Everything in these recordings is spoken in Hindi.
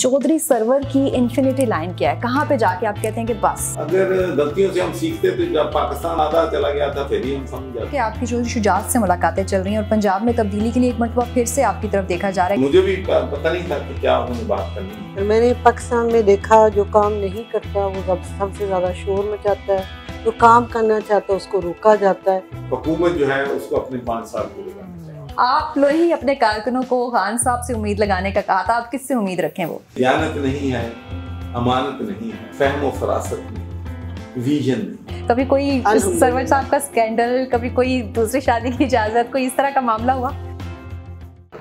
चौधरी सरवर की इन्फिनिटी लाइन क्या है? कहाँ पे जाके आप कहते हैं कि बस? अगर गलतियों से हम सीखते तो जब पाकिस्तान आधा चला गया था फिर ही हम समझ जाते। आपकी जो शुजात से मुलाकातें चल रही हैं और पंजाब में तब्दीली के लिए एक मरतबा फिर से आपकी तरफ देखा जा रहा है। मुझे भी पता नहीं था कि क्या उन्होंने बात करनी है। मैंने पाकिस्तान में देखा जो काम नहीं करता वो सबसे ज्यादा शोर मचाता है, जो काम करना चाहता है उसको रोका जाता है। हुकूमत जो है उसको अपने 5 साल को लगाना चाहिए। आप लोग ही अपने कारकुनों को खान साहब से उम्मीद लगाने का कहा था, आप किससे उम्मीद रखें? वो दयानत नहीं है, अमानत नहीं है, फहम और फरासत नहीं, विजन नहीं। कभी कोई सरवर साहब का स्कैंडल, कभी कोई दूसरी शादी की इजाजत, कोई इस तरह का मामला हुआ?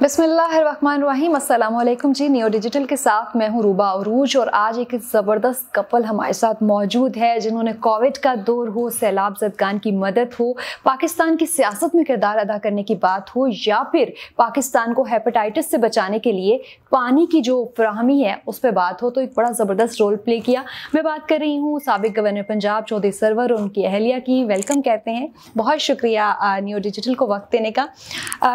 बिस्मिल्लाहिर्रहमानिर्रहीम, अस्सलाम वालेकुम जी। न्यू डिजिटल के साथ मैं हूँ रूबा अरूज और आज एक ज़बरदस्त कपल हमारे साथ मौजूद है जिन्होंने कोविड का दौर हो, सैलाब ज़दगान की मदद हो, पाकिस्तान की सियासत में किरदार अदा करने की बात हो या फिर पाकिस्तान को हेपेटाइटिस से बचाने के लिए पानी की जो फराहमी है उस पर बात हो, तो एक बड़ा ज़बरदस्त रोल प्ले किया। मैं बात कर रही हूँ साबिक़ गवर्नर पंजाब चौधरी सरवर और उनकी अहलिया की। वेलकम कहते हैं, बहुत शुक्रिया न्यू डिजिटल को वक्त देने का।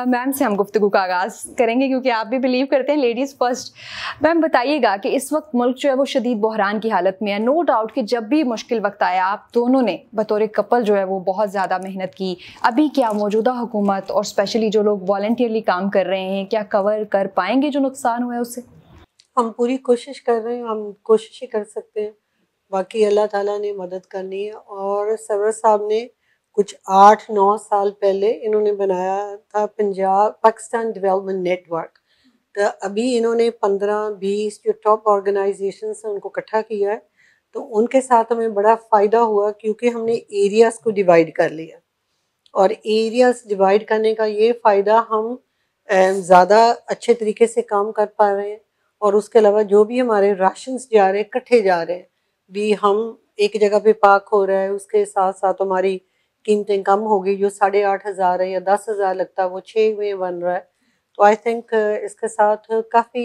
मैम से हम गुफ्तगू का आगाज़ करेंगे क्योंकि आप भी बिलीव करते हैं लेडीज फर्स्ट। मैम बताइएगा कि इस वक्त मुल्क जो है वो शदीद बहरान की हालत में है। नो डाउट कि जब भी मुश्किल वक्त आया आप दोनों ने बतौर कपल जो है वो बहुत ज़्यादा मेहनत की। अभी क्या मौजूदा हुकूमत और स्पेशली जो लोग वॉलंटियरली काम कर रहे हैं क्या कवर कर पाएंगे जो नुकसान हुआ है उससे? हम पूरी कोशिश कर रहे हैं, हम कोशिश ही कर सकते हैं, बाकी अल्लाह ताला ने मदद करनी है। और सरवर साहब ने कुछ 8-9 साल पहले इन्होंने बनाया था पंजाब पाकिस्तान डेवलपमेंट नेटवर्क। तो अभी इन्होंने 15-20 जो टॉप ऑर्गेनाइजेशन हैं उनको इकट्ठा किया है, तो उनके साथ हमें बड़ा फ़ायदा हुआ क्योंकि हमने एरियाज़ को डिवाइड कर लिया। और एरियाज़ डिवाइड करने का ये फ़ायदा हम ज़्यादा अच्छे तरीके से काम कर पा रहे हैं। और उसके अलावा जो भी हमारे राशंस जा रहे हैं इकट्ठे जा रहे हैं, भी हम एक जगह पर पाक हो रहा है, उसके साथ साथ हमारी कीमतें कम हो गई। जो 8,500 है या 10,000 लगता है वो 6 में बन रहा है। तो आई थिंक इसके साथ काफ़ी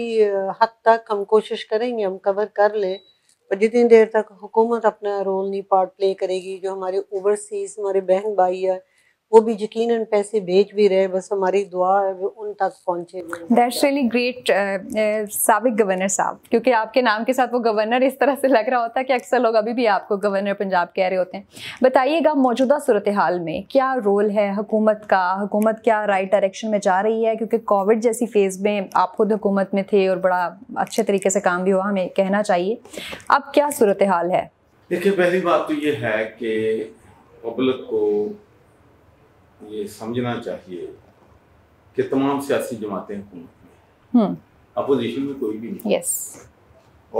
हद तक हम कोशिश करेंगे, हम कवर कर लें। पर जितनी देर तक हुकूमत अपना रोल नहीं पार्ट प्ले करेगी, जो हमारे ओवरसीज़ हमारे बहन भाई है वो भी यकीनन पैसे भेज भी रहे, बस हमारी दुआ है वो उन तक पहुँचे। दैट्स रियली ग्रेट साबिक़ गवर्नर साहब, क्योंकि आपके नाम के साथ वो गवर्नर इस तरह से लग रहा होता है कि अक्सर लोग अभी भी आपको गवर्नर पंजाब कह रहे होते हैं। बताइएगा मौजूदा सूरत हाल में क्या रोल है हुकूमत का? हुकूमत क्या राइट डायरेक्शन में जा रही है? क्योंकि कोविड जैसी फेज़ में आप खुद हुकूमत में थे और बड़ा अच्छे तरीके से काम भी हुआ, हमें कहना चाहिए। अब क्या सूरत हाल है? देखिए, पहली बात तो ये है कि पब्लिक को ये समझना चाहिए कि तमाम सियासी जमातें हुकूमत में, अपोजिशन में कोई भी नहीं। yes.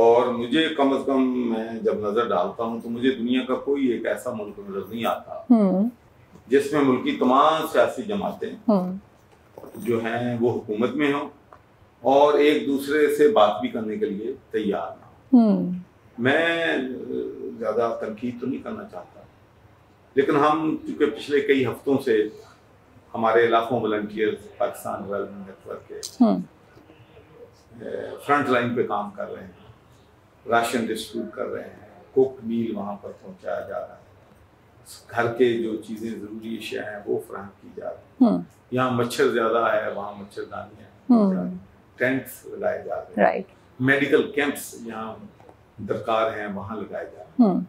और मुझे कम से कम मैं जब नजर डालता हूँ तो मुझे दुनिया का कोई एक ऐसा मुल्क नजर नहीं आता जिसमें मुल्क की तमाम सियासी जमातें जो हैं वो हुकूमत में हों और एक दूसरे से बात भी करने के लिए तैयार ना हो। मैं ज्यादा तनकीद तो नहीं करना चाहता, लेकिन हम चूँकि पिछले कई हफ्तों से हमारे लाखों वॉलंटियर पाकिस्तान डेवलपमेंट नेटवर्क के फ्रंट लाइन पे काम कर रहे हैं, राशन डिस्ट्रीब्यूट कर रहे हैं, कुक मील वहाँ पर पहुँचाया जा रहा है, घर के जो चीज़ें ज़रूरी अशिया हैं वो फ्राहम की जा रही है। यहाँ मच्छर ज़्यादा है, वहाँ मच्छरदानियाँ, टेंट्स लगाए जा रहे हैं, मेडिकल कैंप्स यहाँ दरकार हैं वहाँ लगाए जा रहे हैं।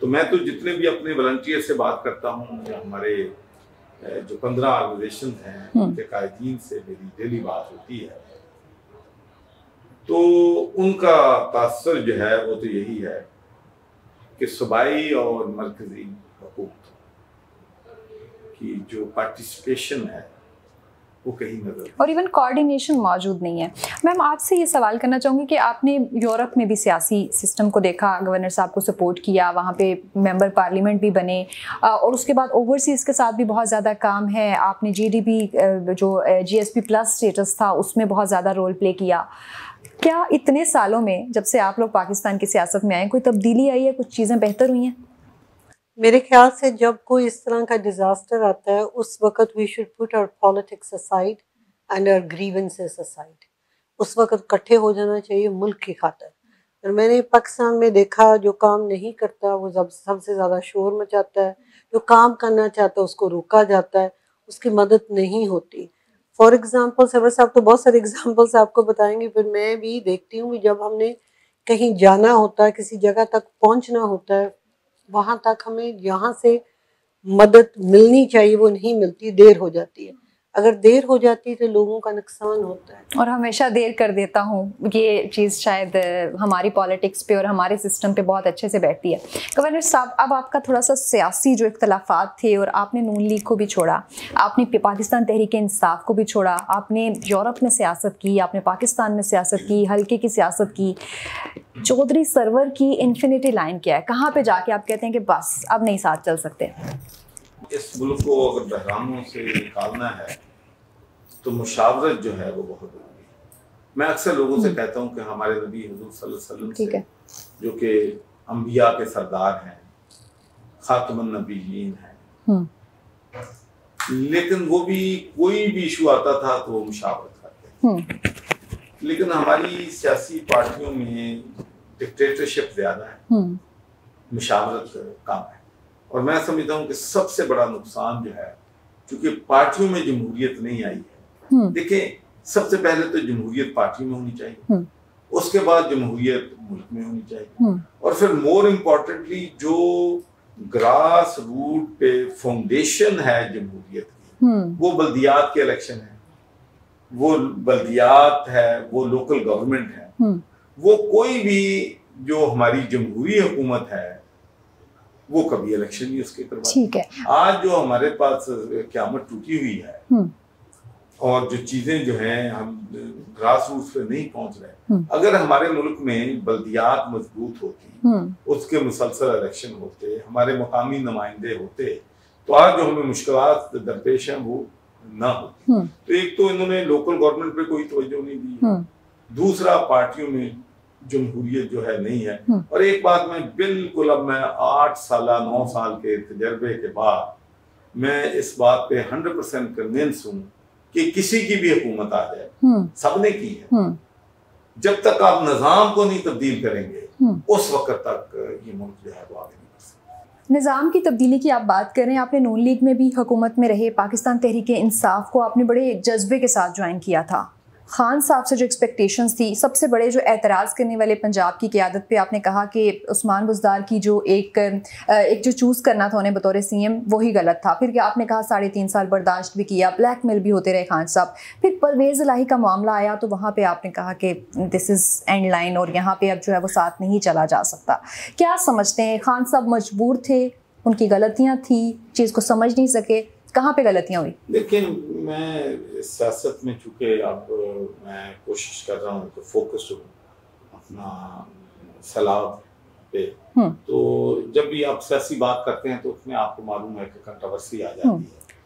तो मैं तो जितने भी अपने वॉलंटियर से बात करता हूँ, हमारे जो 15 ऑर्गेनाइजेशन हैं उनके कायदीन से मेरी डेली बात होती है, तो उनका तासर जो है वो तो यही है कि सूबाई और मरकजी हुकूमत की जो पार्टिसिपेशन है वो कहीं नजर और इवन कोऑर्डिनेशन मौजूद नहीं है। मैम आपसे ये सवाल करना चाहूँगी कि आपने यूरोप में भी सियासी सिस्टम को देखा, गवर्नर साहब को सपोर्ट किया, वहाँ पे मेंबर पार्लियामेंट भी बने और उसके बाद ओवरसीज़ के साथ भी बहुत ज़्यादा काम है। आपने जीडीपी जो GSP प्लस स्टेटस था उसमें बहुत ज़्यादा रोल प्ले किया। क्या इतने सालों में जब से आप लोग पाकिस्तान की सियासत में आए कोई तब्दीली आई है, कुछ चीज़ें बेहतर हुई हैं? मेरे ख्याल से जब कोई इस तरह का डिज़ास्टर आता है उस वक़्त we should put our politics aside and our grievances aside. उस वक़्त इकट्ठे हो जाना चाहिए मुल्क की खातर। और मैंने पाकिस्तान में देखा जो काम नहीं करता वो सबसे ज़्यादा शोर मचाता है, जो काम करना चाहता है उसको रोका जाता है, उसकी मदद नहीं होती। फॉर एग्जांपल सरवर साहब तो बहुत सारे एग्जांपल्स आपको बताएंगे, फिर मैं भी देखती हूँ जब हमने कहीं जाना होता है, किसी जगह तक पहुँचना होता है, वहाँ तक हमें यहाँ से मदद मिलनी चाहिए, वो नहीं मिलती, देर हो जाती है। अगर देर हो जाती है तो लोगों का नुकसान होता है। और हमेशा देर कर देता हूँ, ये चीज़ शायद हमारी पॉलिटिक्स पे और हमारे सिस्टम पे बहुत अच्छे से बैठती है। गवर्नर साहब, अब आपका थोड़ा सा सियासी जो इख्तलाफात थे, और आपने नून लीग को भी छोड़ा, आपने पाकिस्तान तहरीक इंसाफ को भी छोड़ा, आपने यूरोप में सियासत की, आपने पाकिस्तान में सियासत की, हल्के की सियासत की, चौधरी सरवर की इन्फिनिटी लाइन क्या है? कहाँ पर जाके आप कहते हैं कि बस अब नहीं साथ चल सकते? इस मुल्क को अगर बहरानों से निकालना है तो मुशावरत जो है वो बहुत जरूरी है। मैं अक्सर लोगों से कहता हूँ कि हमारे नबी हुजूर सल्लल्लाहु अलैहि वसल्लम से, जो कि अंबिया के सरदार हैं, खातमुन नबीयीन हैं, लेकिन वो भी कोई भी इशू आता था तो मुशावरत करते हैं। लेकिन हमारी सियासी पार्टियों में डिक्टेटरशिप ज्यादा है, मुशावरत कम है। और मैं समझता हूँ कि सबसे बड़ा नुकसान जो है, क्योंकि पार्टियों में जमहूरियत नहीं आई है। देखिए, सबसे पहले तो जमहूरियत पार्टी में होनी चाहिए, उसके बाद जमहूरियत मुल्क में होनी चाहिए, और फिर मोर इम्पोर्टेंटली जो ग्रास रूट पे फाउंडेशन है जमहूरियत की, वो बल्दियात के इलेक्शन है, वो बल्दियात है, वो लोकल गवर्नमेंट है, वो कोई भी जो हमारी जमहूरी हुकूमत है वो कभी इलेक्शन नहीं उसके करवाते। ठीक है, आज जो हमारे पास क्यामत टूटी हुई है और जो चीजें जो हैं हम ग्रास रूट पे नहीं पहुंच रहे। अगर हमारे मुल्क में बल्दियात मजबूत होती, उसके मुसलसल इलेक्शन होते, हमारे मुकामी नुमाइंदे होते, तो आज जो हमें मुश्किलात दरपेश हैं वो ना होती। तो एक तो इन्होंने लोकल गवर्नमेंट पे कोई तवज्जो नहीं दी, दूसरा पार्टियों में जमहूरियत जो है नहीं है। और एक बात मैं बिल्कुल, अब मैं 8 साल 9 साल के तजर्बे के बाद मैं इस बात पे 100% कन्विंस हूँ कि किसी की भी हुकूमत आ जाए, सबने की है, जब तक आप निज़ाम को नहीं तब्दील करेंगे उस वक्त तक ये मुल्क जो है वो आगे नहीं बढ़ सकता। निज़ाम की तब्दीली की आप बात कर रहे हैं, आपने नून लीग में भी हुकूमत में रहे, पाकिस्तान तहरीक इंसाफ को आपने बड़े जज्बे के साथ ज्वाइन किया था, खान साहब से जो एक्सपेक्टेशंस थी, सबसे बड़े जो एतराज़ करने वाले पंजाब की क़ियादत पे आपने कहा कि उस्मान बुज़दार की जो एक जो चूज़ करना था उन्हें बतौर सीएम, वही गलत था। फिर क्या आपने कहा 3.5 साल बर्दाश्त भी किया, ब्लैकमेल भी होते रहे खान साहब। फिर परवेज़ इलाही का मामला आया तो वहाँ पे आपने कहा कि दिस इज़ एंड लाइन, और यहाँ पर अब जो है वो साथ नहीं चला जा सकता। क्या समझते हैं, खान साहब मजबूर थे, उनकी गलतियाँ थी, चीज़ को समझ नहीं सके, कहाँ पे गलतियाँ हुई? लेकिन मैं सियासत में चूँकि अब मैं कोशिश कर रहा हूँ कि फोकस हूँ अपना सलाब पे, तो जब भी आप सियासी बात करते हैं तो उसमें आपको मालूम है कि कंट्रोवर्सी आ जाती है।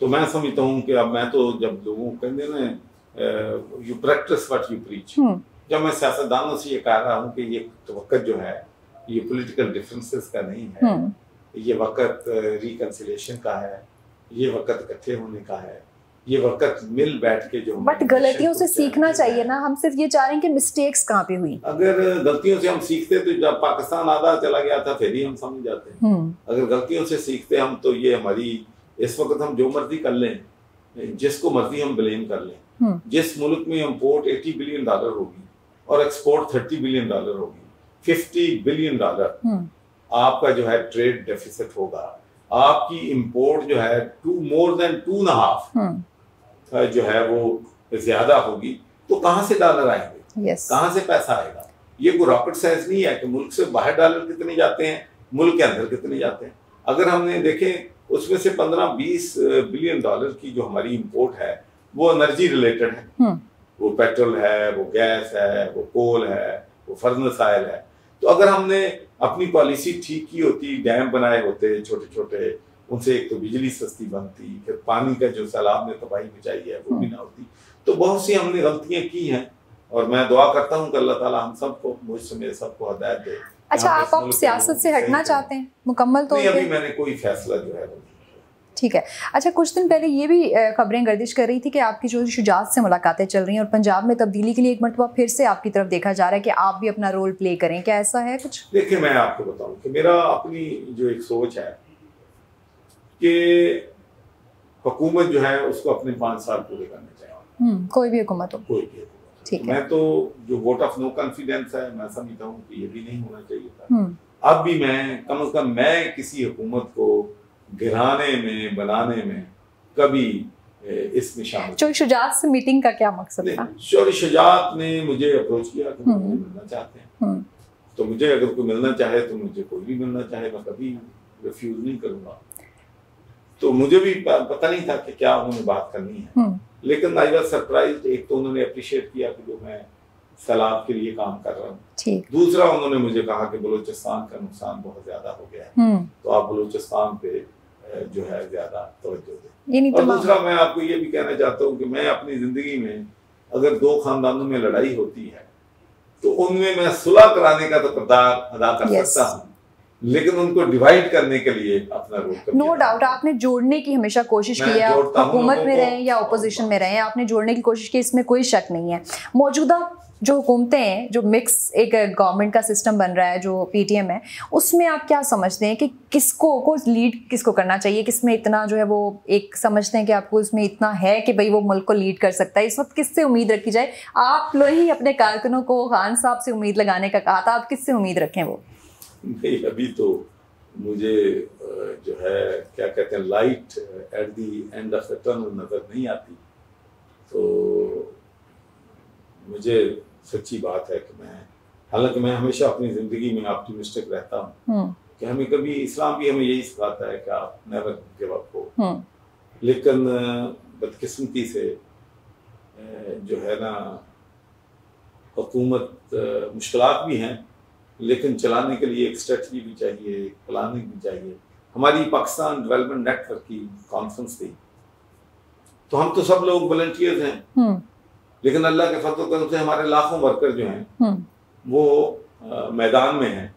तो मैं समझता हूँ कि अब मैं तो जब लोगों को कहते ना you practice what you preach, जब मैं सियासतदानों से ये कह रहा हूँ कि ये वक्त जो है ये पोलिटिकल डिफ्रेंसेस का नहीं है, ये वक्त रिकन्सिलेशन का है, ये वक्त इकट्ठे होने का है, ये वक्त मिल बैठ के जो, बट गलतियों से सीखना चाहिए ना। हम सिर्फ ये चाह रहे हैं कि मिस्टेक्स कहाँ पे हुई। अगर गलतियों से हम सीखते तो जब पाकिस्तान आधा चला गया था फिर ही हम समझ जाते हैं। अगर गलतियों से सीखते हम तो ये हमारी इस वक्त हम जो मर्जी कर लें, जिसको मर्जी हम ब्लेम कर लें, जिस मुल्क में इम्पोर्ट $80 बिलियन होगी और एक्सपोर्ट $30 बिलियन होगी, $50 बिलियन आपका जो है ट्रेड डेफिसिट होगा, आपकी इम्पोर्ट जो है more than 2.5 जो है वो ज्यादा होगी, तो कहाँ से डॉलर आएंगे? कहाँ से पैसा आएगा? ये कोई रॉकेट साइंस नहीं है कि मुल्क से बाहर डॉलर कितने जाते हैं, मुल्क के अंदर कितने जाते हैं। अगर हमने देखें उसमें से 15-20 बिलियन डॉलर की जो हमारी इम्पोर्ट है वो एनर्जी रिलेटेड है, वो पेट्रोल है, वो गैस है, वो कोल है, वो फर्नेस ऑयल है। तो अगर हमने अपनी पॉलिसी ठीक की होती, डैम बनाए होते छोटे छोटे, उनसे एक तो बिजली सस्ती बनती, फिर पानी का जो सैलाब ने तबाही मचाई है वो भी ना होती। तो बहुत सी हमने गलतियां की हैं और मैं दुआ करता हूं कि अल्लाह ताला हम सबको, मुझ समेत सबको हिदायत दे। अच्छा, आप सियासत से हटना चाहते हैं मुकम्मल तौर पे? अभी मैंने कोई फैसला जो है। ठीक है। अच्छा, कुछ दिन पहले ये भी खबरें गर्दिश कर रही थी कि आपकी जो शुजात से मुलाकातें चल रही हैं और पंजाब में तब्दीली के लिए एक मरतबा फिर से आपकी तरफ देखा जा रहा है कि आप भी अपना रोल प्ले करें, क्या ऐसा है कुछ? देखिए, मैं आपको बताऊं कि मेरा अपनी जो एक सोच है कि हुकूमत जो है उसको अपने 5 साल पूरे करने चाहिए, कोई भी हुकूमत हो, कोई भी। ठीक है, मैं तो जो वोट ऑफ नो कॉन्फिडेंस है मैं समझता हूँ कि ये भी नहीं होना चाहिए था। अब भी मैं कम से कम मैं किसी हुकूमत को गिराने में बनाने में कभी इसमें शामिल। चौधरी शुजात से मीटिंग का क्या मकसद था? चौधरी शुजात ने मुझे अप्रोच किया कि मुझे मिलना चाहते हैं, तो मुझे अगर कोई मिलना चाहे तो मुझे कोई भी मिलना चाहे, मैं कभी रिफ्यूज नहीं करूँगा। तो मुझे भी पता नहीं था कि क्या उन्होंने बात करनी है, लेकिन आई वाज सरप्राइज्ड। एक तो उन्होंने अप्रिशिएट किया कि जो मैं सैलाब के लिए काम कर रहा हूँ, दूसरा उन्होंने मुझे कहा कि बलोचिस्तान का नुकसान बहुत ज्यादा हो गया है, तो आप बलोचिस्तान पे जो है ज्यादा तवज्जो दें। और दूसरा मैं आपको ये भी कहना चाहता हूँ कि मैं अपनी जिंदगी में अगर 2 खानदानों में लड़ाई होती है तो उनमें मैं सुलह कराने का तो किरदार अदा कर सकता हूँ, लेकिन उनको डिवाइड करने के लिए अपना रोल। नो डाउट आपने जोड़ने की हमेशा कोशिश की है, हुकूमत में रहें या अपोजिशन में रहें, आपने जोड़ने की कोशिश की, इसमें कोई शक नहीं है। मौजूदा जो हुकूमतें हैं, जो मिक्स एक गवर्नमेंट का सिस्टम बन रहा है, जो पीटीएम है, उसमें आप क्या समझते हैं कि किसको को लीड किसको करना चाहिए, किसमें इतना जो है वो एक समझते हैं कि आपको इसमें इतना है कि भाई वो मुल्क को लीड कर सकता है? इस वक्त किससे उम्मीद रखी जाए? आप लोग ही अपने कारकुनों को खान साहब से उम्मीद लगाने का कहा था, आप किससे उम्मीद रखें? वो नहीं, अभी तो मुझे जो है क्या कहते हैं light at the end of the tunnel नजर नहीं आती। तो मुझे सच्ची बात है कि मैं, हालांकि मैं हमेशा अपनी जिंदगी में ऑप्टिमिस्टिक रहता हूँ कि हमें कभी इस्लाम भी हमें यही सिखाता है कि आप नेवर गिव अप हो, लेकिन बदकिस्मती से जो है ना हुकूमत मुश्किलात भी हैं, लेकिन चलाने के लिए एक स्ट्रेटजी भी चाहिए, एक प्लानिंग भी चाहिए। हमारी पाकिस्तान डेवलपमेंट नेटवर्क की कॉन्फ्रेंस थी, तो हम तो सब लोग वॉलंटियर्स हैं, लेकिन अल्लाह के फजल करम से हमारे लाखों वर्कर जो हैं वो मैदान में हैं,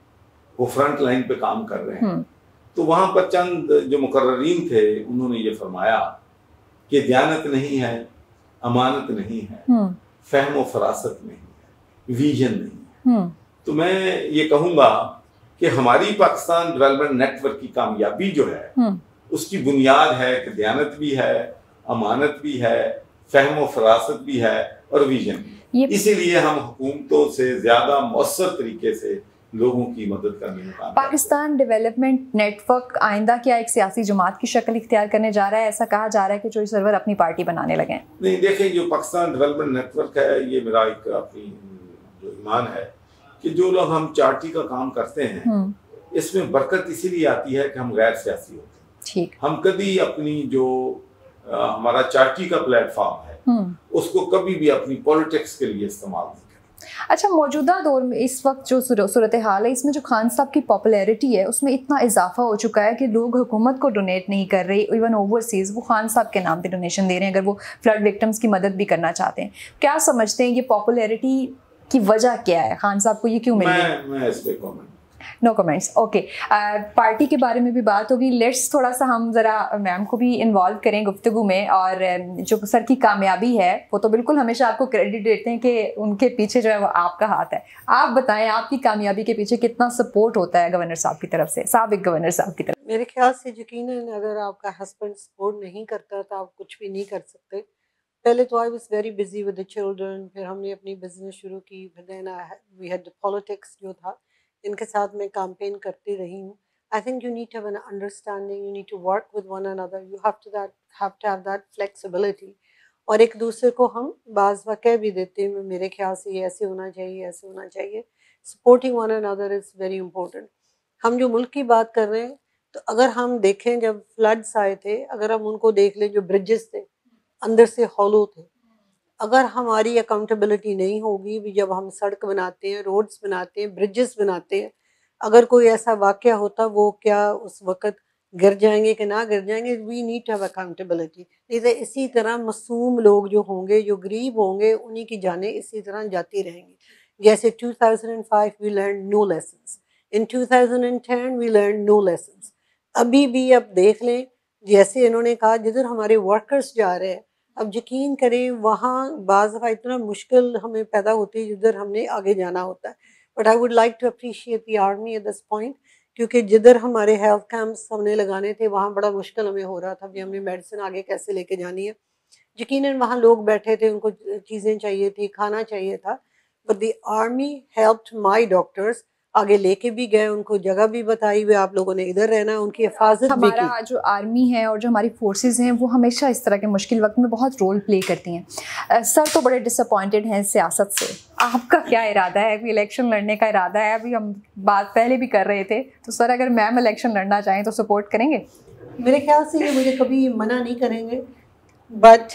वो फ्रंट लाइन पे काम कर रहे हैं। तो वहाँ पर चंद जो मुकर्ररीन थे उन्होंने ये फरमाया कि दयानत नहीं है, अमानत नहीं है, फहम व फरासत नहीं है, विजन नहीं है। तो मैं ये कहूँगा कि हमारी पाकिस्तान डेवलपमेंट नेटवर्क की कामयाबी जो है उसकी बुनियाद है कि दयानत भी है, अमानत भी है, फहम व फरासत भी है और विजन। इसीलिए हम हुकूमतों से ज्यादा मौसर तरीके से लोगों की मदद करने में काम। पाकिस्तान डेवलपमेंट नेटवर्क आइंदा क्या एक सियासी जमात की शक्ल इख्तियार करने जा रहा है? ऐसा कहा जा रहा है कि चौधरी सरवर अपनी पार्टी बनाने लगे हैं। नहीं, देखिए जो पाकिस्तान डेवलपमेंट नेटवर्क है ये मेरा एक अपनी जो ईमान है कि जो लोग हम चार्टी का काम करते हैं इसमें बरकत इसीलिए आती है कि हम गैर सियासी होते हैं। ठीक, हम कभी अपनी जो हमारा चार्टी का प्लेटफॉर्म है उसको कभी भी अपनी पॉलिटिक्स के लिए इस्तेमाल नहीं करते। अच्छा, मौजूदा दौर में इस वक्त जो सूरत हाल है इसमें जो खान साहब की पॉपुलैरिटी है उसमें इतना इजाफा हो चुका है कि लोग हुकूमत को डोनेट नहीं कर रहे, इवन ओवरसीज़ वो खान साहब के नाम पर डोनेशन दे रहे हैं अगर वो फ्लड विक्टम्स की मदद भी करना चाहते हैं। क्या समझते हैं ये पॉपुलैरिटी की वजह क्या है? खान साहब को ये क्यों मिल गई? No comments, okay. पार्टी के बारे में भी बात होगी, लेट्स थोड़ा सा हम जरा मैम को भी इन्वॉल्व करें गुफ्तगू में। और जो सर की कामयाबी है वो तो बिल्कुल हमेशा आपको क्रेडिट देते हैं कि उनके पीछे जो है वो आपका हाथ है। आप बताएं आपकी कामयाबी के पीछे कितना सपोर्ट होता है गवर्नर साहब की तरफ से, साबिक गवर्नर साहब की तरफ? मेरे ख्याल से यकीनन अगर आपका हस्बैंड सपोर्ट नहीं करता तो आप कुछ भी नहीं कर सकते। पहले तो I was very busy with the children, फिर हमने अपनी बिजनेस शुरू की, वी हैड पॉलिटिक्स जो था इनके साथ मैं कैंपेन करती रही हूँ। I think you need to have an understanding, you need to work with one another, you have to have that flexibility. और एक दूसरे को हम बाज वाक़ भी देते हैं, मेरे ख्याल से ये ऐसे होना चाहिए, ऐसे होना चाहिए। Supporting one another is very important. हम जो मुल्क की बात कर रहे हैं तो अगर हम देखें जब फ्लड्स आए थे, अगर हम उनको देख लें जो ब्रिजेस थे अंदर से हॉलो थे, अगर हमारी अकाउंटेबिलिटी नहीं होगी भी जब हम सड़क बनाते हैं, रोड्स बनाते हैं, ब्रिजेस बनाते हैं, अगर कोई ऐसा वाक़या होता वो क्या उस वक़्त गिर जाएंगे कि ना गिर जाएंगे? We need to have accountability. जैसे इसी तरह मासूम लोग जो होंगे, जो गरीब होंगे, उन्हीं की जानें इसी तरह जाती रहेंगी। जैसे 2005 we learn no lessons, in 2010 we learn no lessons. अभी भी आप देख लें जैसे इन्होंने कहा जिधर हमारे वर्कर्स जा रहे हैं, अब यकीन करें वहाँ बाज़ दफ़ा इतना मुश्किल हमें पैदा होती है जिधर हमने आगे जाना होता है। But I would like to appreciate the army at this point क्योंकि जिधर हमारे हेल्थ कैंप्स हमने लगाने थे वहाँ बड़ा मुश्किल हमें हो रहा था कि हमने मेडिसिन आगे कैसे लेके जानी है। यकीनन वहाँ लोग बैठे थे, उनको चीज़ें चाहिए थी, खाना चाहिए था, but the army helped my doctors, आगे लेके भी गए, उनको जगह भी बताई हुई आप लोगों ने इधर रहना, उनकी हिफाजत भी की। हमारा जो आर्मी है और जो हमारी फोर्सेस हैं वो हमेशा इस तरह के मुश्किल वक्त में बहुत रोल प्ले करती हैं। सर तो बड़े डिसअपॉइंटेड हैं सियासत से, आपका क्या इरादा है? अभी इलेक्शन लड़ने का इरादा है, अभी हम बात पहले भी कर रहे थे, तो सर अगर मैम इलेक्शन लड़ना चाहें तो सपोर्ट करेंगे? मेरे ख्याल से ये मुझे कभी मना नहीं करेंगे, but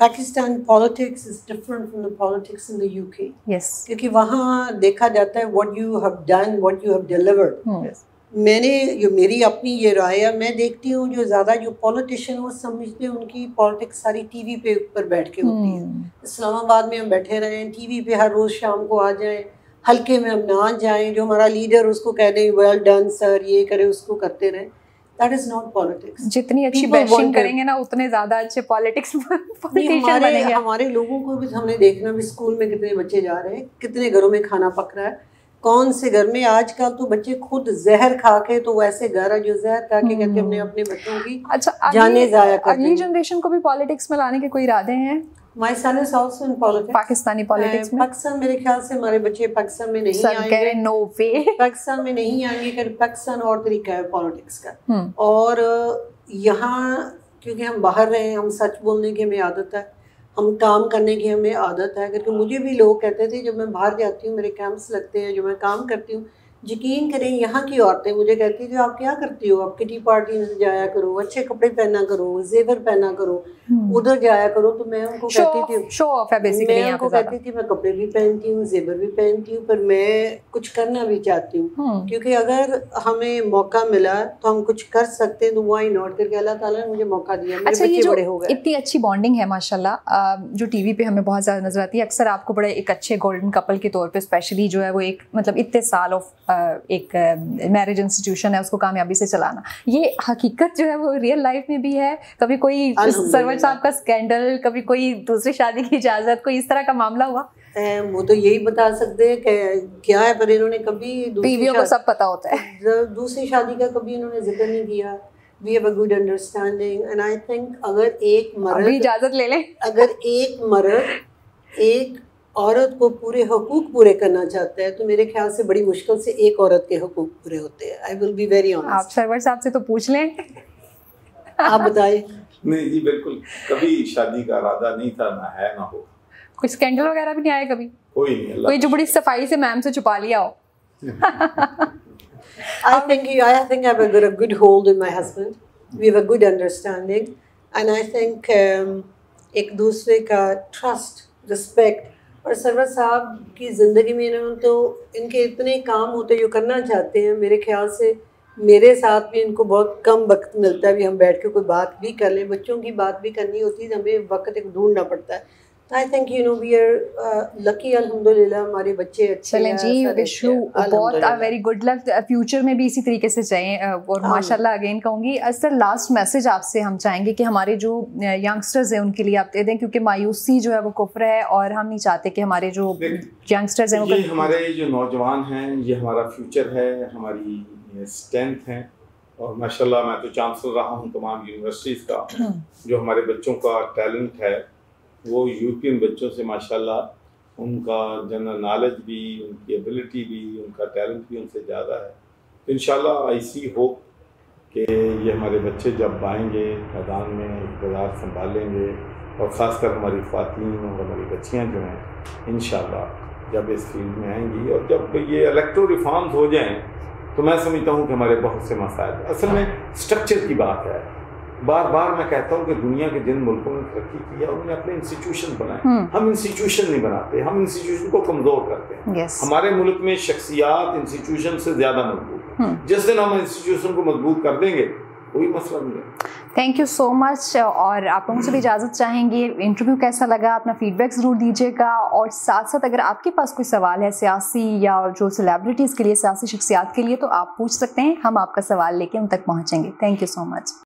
Pakistan politics is different from the politics in the UK. Yes. क्योंकि वहाँ देखा जाता है what you have done, what you have delivered. Yes. मैंने जो मेरी अपनी ये राय है, मैं देखती हूँ जो ज़्यादा जो पॉलिटिशियन वो समझते हैं उनकी पॉलिटिक्स सारी टीवी पे ऊपर बैठ के होती है। इस्लामाबाद में हम बैठे रहे, टीवी पे हर रोज़ शाम को आ जाएं, हल्के में हम ना जाएं, जो हमारा लीडर उसको कह दें वेल डन सर, ये करे उसको करते रहें। That is not politics. जितनी अच्छी बैशिंग करेंगे ना उतने ज़्यादा अच्छे पॉलिटिक्स पॉलिटिशियन बनेंगे। हमारे लोगों को भी हमने देखना भी स्कूल में कितने बच्चे जा रहे हैं, कितने घरों में खाना पक रहा है, कौन से घर में आजकल तो बच्चे खुद जहर खा के, तो वैसे घर है जो जहर खा के कहते हमने अपने बच्चों की अच्छा जाने जाया कर दी। अगली जनरेशन को भी पॉलिटिक्स में लाने के कोई इरादे हैं? My son is also in politics. Pakistani politics में पाकिस्तान मेरे ख्याल से हमारे बच्चे पाकिस्तान में नहीं आएंगे, नो वे पाकिस्तान में नहीं आएंगे, क्योंकि पाकिस्तान और तरीका है पॉलिटिक्स का। और यहाँ क्योंकि हम बाहर रहे हैं, हम सच बोलने की हमें आदत है, हम काम करने की हमें आदत है, क्योंकि मुझे भी लोग कहते थे जब मैं बाहर जाती हूँ, मेरे कैंप्स लगते हैं, जो मैं काम करती हूँ, यकीन करें यहाँ की औरतें मुझे कहती थी आप क्या करती हो, आप किटी पार्टी में जाया करो, अच्छे कपड़े पहना करो, जेवर पहना करो, उधर जाया करो। तो मैं उनको कहती थी शो ऑफ है बेसिकली, मैं उनको कहती थी मैं कपड़े भी पहनती हूँ, जेवर भी पहनती हूँ, पर मैं कुछ करना भी चाहती हूँ, क्योंकि अगर हमें मौका मिला तो हम कुछ कर सकते हैं, तो वाई नॉट, करके अल्लाह ताला ने मुझे मौका दिया, मेरे बच्चे बड़े हो गए। इतनी अच्छी बॉन्डिंग है माशाल्लाह जो टीवी पे हमें बहुत ज़्यादा नजर आती है, अक्सर आपको बड़े एक अच्छे गोल्डन कपल के तौर पर स्पेशली जो है वो एक मतलब इतने साल ऑफ एक मैरिज इंस्टीट्यूशन है उसको कामयाबी से चलाना, ये हकीकत जो है वो रियल लाइफ में भी है। कभी कोई सरवर साहब का स्कैंडल, कभी कोई दूसरी शादी की इजाज़त, कोई इस तरह का मामला हुआ? वो तो यही बता सकते हैं कि क्या है, पर इन्होंने कभी बीवियों को सब पता होता है, दूसरी शादी का कभी इन्होंने जिक्र नहीं किया। We have a good understanding and I think अगर एक मर्द इजाज़त ले लें, अगर एक मर्द एक औरत को पूरे हकूक पूरे करना चाहता है तो मेरे ख्याल से बड़ी मुश्किल से एक औरत के हकूक पूरे होते हैं। I will be very honest. आप सरवर साहब से तो पूछ लें, आप बताइए। नहीं जी बिल्कुल, कभी शादी का इरादा नहीं था, ना है ना हो। कोई स्कैंडल वगैरह भी नहीं आया कभी? कोई नहीं, कोई जो बड़ी सफाई से मैम से छुपा लिया हो? I think I have got a good hold in my husband. We have a good understanding and I think एक दूसरे का trust, respect, और सरवर साहब की ज़िंदगी में ना तो इनके इतने काम होते जो करना चाहते हैं, मेरे ख्याल से मेरे साथ भी इनको बहुत कम वक्त मिलता है भी हम बैठ के कोई बात भी कर लें, बच्चों की बात भी करनी होती है, हमें वक्त एक ढूंढना पड़ता है। I think you know we are lucky alhamdulillah, हमारे बच्चे अच्छे हैं। जी विश यू बहुत वेरी गुड लक, फ्यूचर में भी इसी तरीके से चाहिए और माशाल्लाह अगेन कहूँगी। सर लास्ट मैसेज आपसे हम चाहेंगे कि हमारे जो यंगस्टर्स हैं उनके लिए आप दे दें, क्योंकि मायूसी जो है वो कुफ्र है और हम नहीं चाहते कि हमारे जो यंगस्टर्स हैं वो, हमारे जो नौजवान हैं ये हमारा फ्यूचर है, हमारी स्ट्रेंथ है। और माशाल्लाह मैं तो चांसलर रहा हूँ तमाम यूनिवर्सिटीज़ का, जो हमारे बच्चों का टैलेंट है वो यूरोपियन बच्चों से माशाल्लाह उनका जनरल नॉलेज भी, उनकी एबिलिटी भी, उनका टैलेंट भी उनसे ज़्यादा है। इंशाल्लाह आई सी होप कि ये हमारे बच्चे जब आएंगे मैदान में इक़्तिदार संभालेंगे, और ख़ासकर हमारी ख़वातीन और हमारी बच्चियाँ जो हैं इंशाल्लाह जब इस फील्ड में आएंगी और जब ये इलेक्टो रिफॉर्म्स हो जाएँ तो मैं समझता हूँ कि हमारे बहुत से मसाइल असल में स्ट्रक्चर की बात है। बार बार मैं कहता हूँ कि दुनिया के जिन मुल्कों ने तरक्की की है उन्होंने अपने इंस्टीट्यूशन बनाए, हम इंस्टीट्यूशन नहीं बनाते, हम इंस्टीट्यूशन को कमज़ोर करते हैं। Yes. हमारे मुल्क में शख्सियात इंस्टीट्यूशन से ज़्यादा मजबूत है। जिस दिन हम इंस्टीट्यूशन को मजबूत कर देंगे कोई मसला नहीं है। थैंक यू सो मच, और आप लोगों से भी इजाज़त चाहेंगे। इंटरव्यू कैसा लगा अपना फीडबैक ज़रूर दीजिएगा, और साथ साथ अगर आपके पास कोई सवाल है सियासी या जो सेलेब्रिटीज़ के लिए, सियासी शख्सियात के लिए, तो आप पूछ सकते हैं, हम आपका सवाल लेके उन तक पहुँचेंगे। Thank you so much.